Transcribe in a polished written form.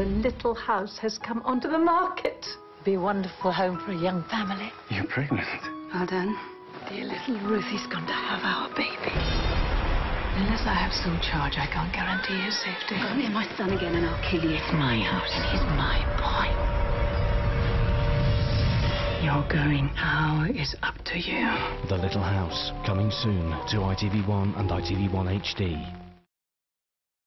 The Little House has come onto the market. Be a wonderful home for a young family. You're pregnant. Well done. Dear little Ruthie's going to have our baby. Unless I have some charge, I can't guarantee your safety. Call me my son again and I'll kill you. It's my house. And he's my boy. You're going now is up to you. The Little House, coming soon to ITV1 and ITV1 HD.